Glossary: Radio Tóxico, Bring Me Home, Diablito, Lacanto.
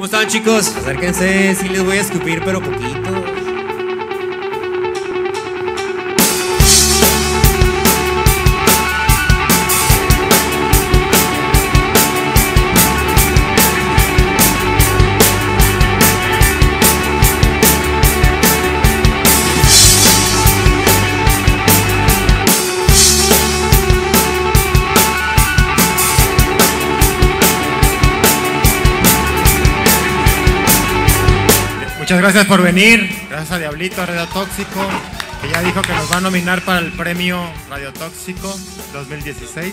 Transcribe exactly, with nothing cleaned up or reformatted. ¿Cómo están, chicos? Acérquense, sí les voy a escupir, pero poquito. Muchas gracias por venir, gracias a Diablito, a Radio Tóxico, que ya dijo que nos va a nominar para el premio Radio Tóxico dos mil dieciséis.